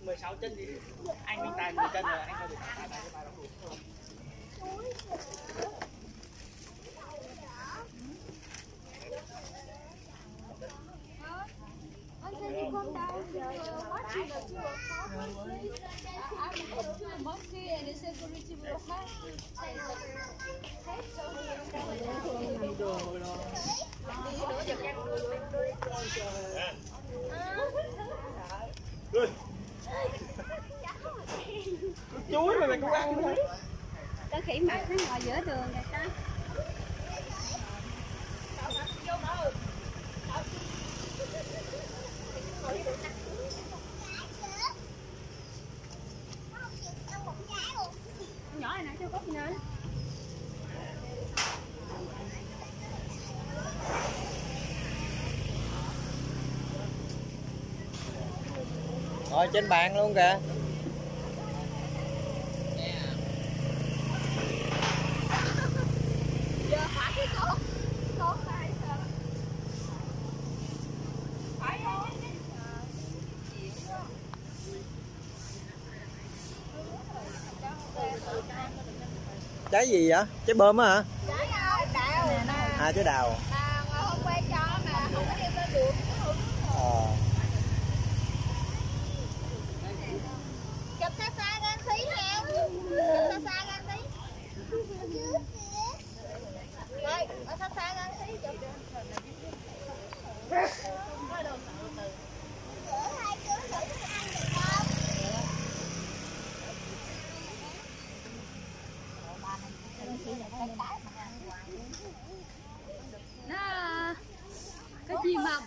16 chân đi. Anh mình tài 10 chân rồi, anh không được tài bài cho bài đóng đủ. Chuối mà mày cũng ăn thôi. Tao khỉ mặt nó ngồi giữa đường rồi ta. Nhỏ này nãy cho cốc nữa. Rồi trên bàn luôn kìa. Trái gì vậy? Trái bơm á hả? Trái đào. À trái đào. Mà hôm qua cho mà không có đem lên được. Chụp xa xa ra tí heo. Chụp xa xa ra tí. Rồi, ở xa xa ra tí chụp. Nó có chim không?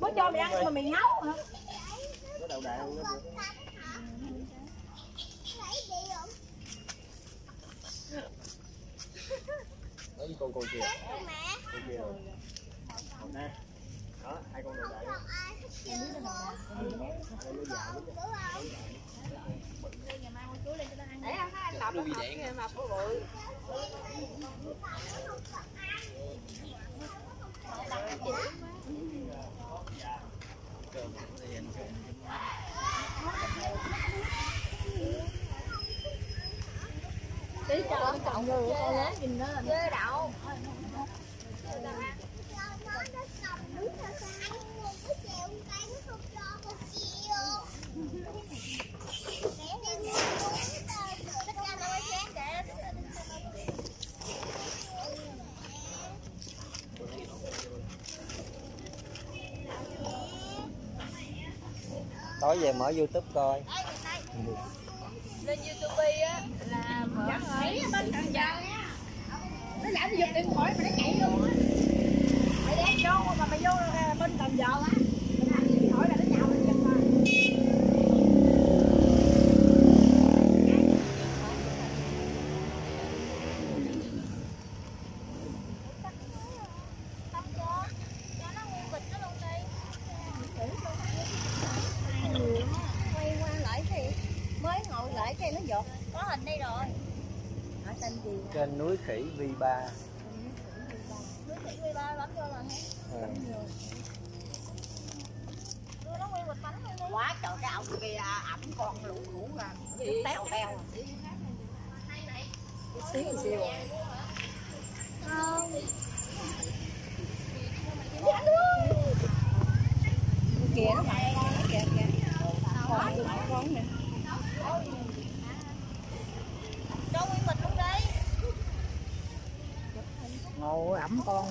Mới cho mày ăn mà mày ngấu hả? Có đầu đạn nữa. Lấy đi con kìa. Con kìa. Con nè. Đó, hai con đầu đạn. Để ăn hai tập nó mập nó bự. Tí cho cậu người ta lấy nhìn nó là đậu. Tối về mở YouTube coi. Lên YouTube á là mở rồi. Nó làm giật điện thoại mà nó chạy luôn á. Mày đem vô mà mày vô bên Cần Giờ á. Trên núi khỉ Viba. Núi khỉ Viba bấm vô là hết. Đưa nó nguyên một bánh luôn. Quá trời cái ông kia ẩm còn lũ lũ là téo bèo. Xíu xíu. Không. Kìa nó kìa kìa. Còn con nè. ẵm con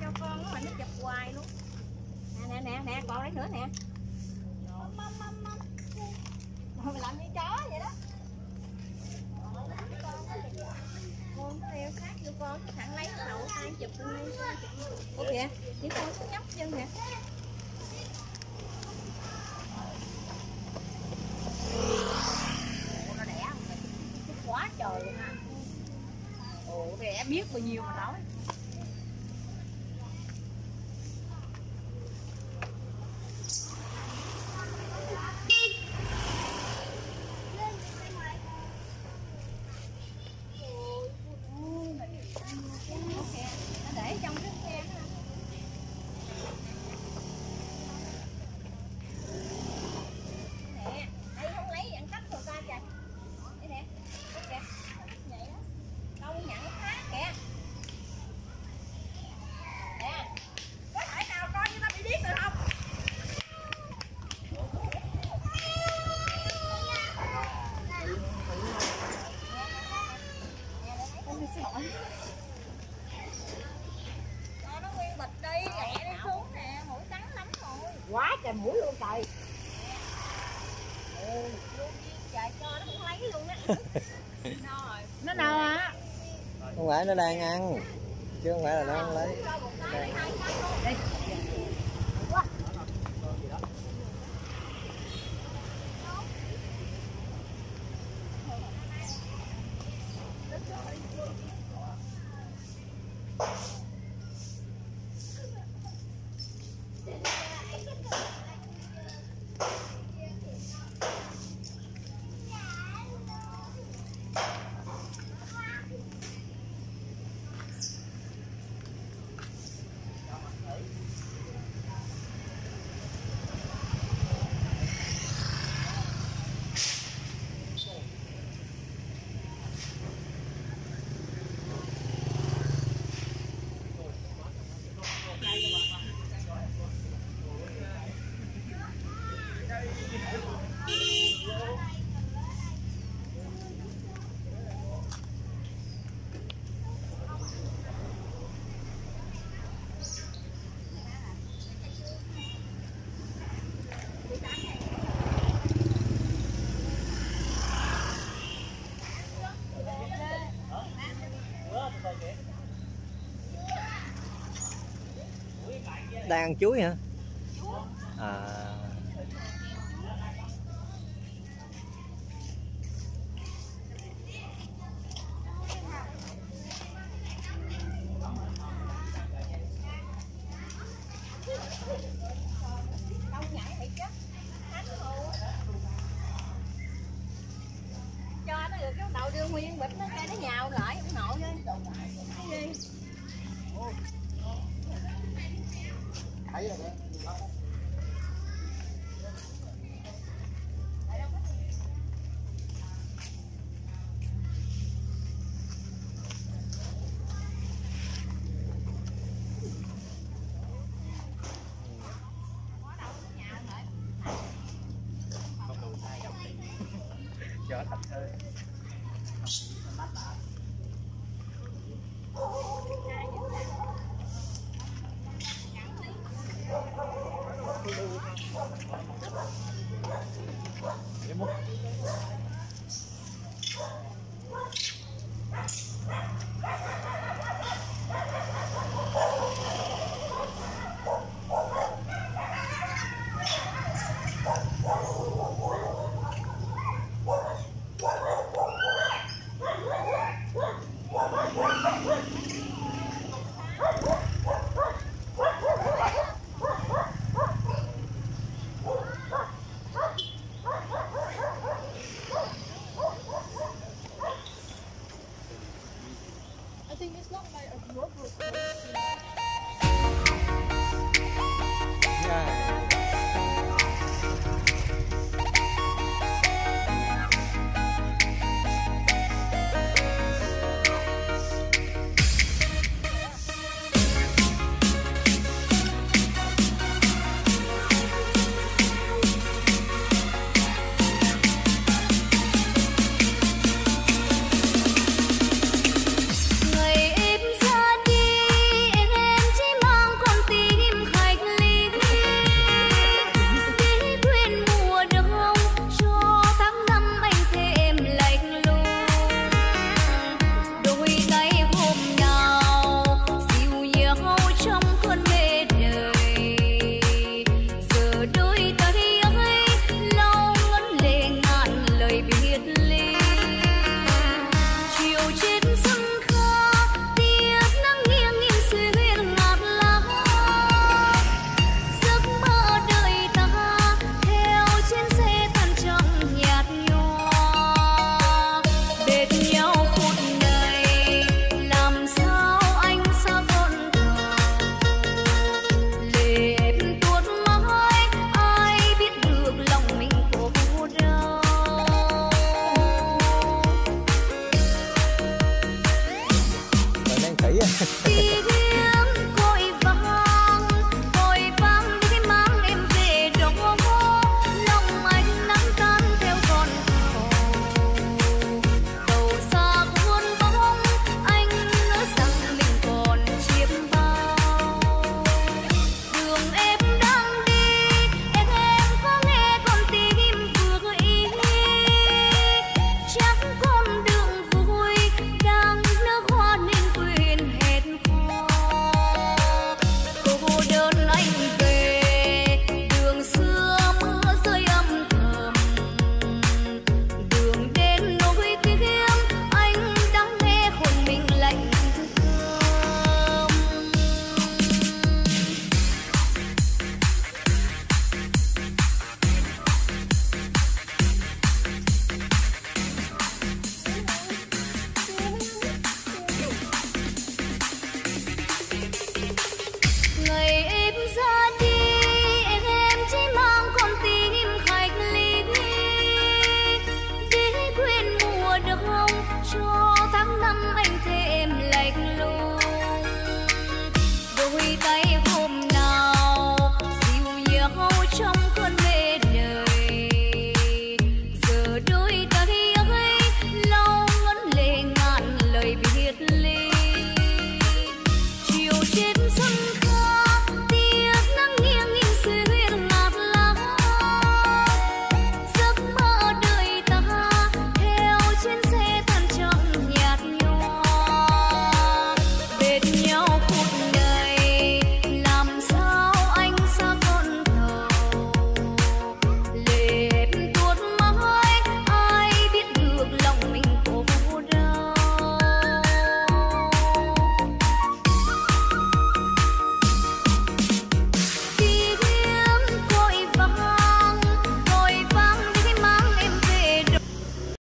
cho con nó mà nó chụp hoài luôn. Nè nè nè, còn đấy nữa nè. Rồi làm như chó vậy đó. Con nó leo sát vô con, thằng lấy cái đầu tay chụp lên đây. Ủa kìa, chỉ con nó nhóc chân nè. Nó đẻ quá trời luôn ha. Ủa đẻ biết bao nhiêu mà nói. Quá trời mũi luôn trời. Ừ, luôn trời cho nó không lấy luôn á. Nó đâu hả? Không phải nó đang ăn. Chứ không phải là nó không lấy. Đây. Đang ăn chuối hả? À. Cho nó được cái đầu đưa nguyên bịch nó ra nó nhào lại ông nội ơi. Hãy subscribe cho